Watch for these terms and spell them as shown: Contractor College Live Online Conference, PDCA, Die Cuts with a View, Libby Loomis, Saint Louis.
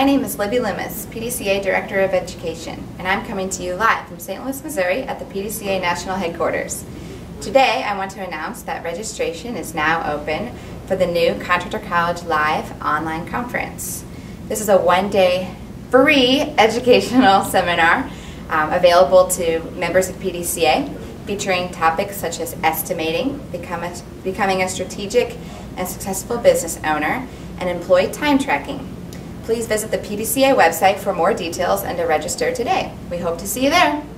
My name is Libby Loomis, PDCA Director of Education, and I'm coming to you live from St. Louis, Missouri at the PDCA National Headquarters. Today I want to announce that registration is now open for the new Contractor College Live Online Conference. This is a one-day free educational seminar available to members of PDCA, featuring topics such as estimating, becoming a strategic and successful business owner, and employee time tracking. Please visit the PDCA website for more details and to register today. We hope to see you there.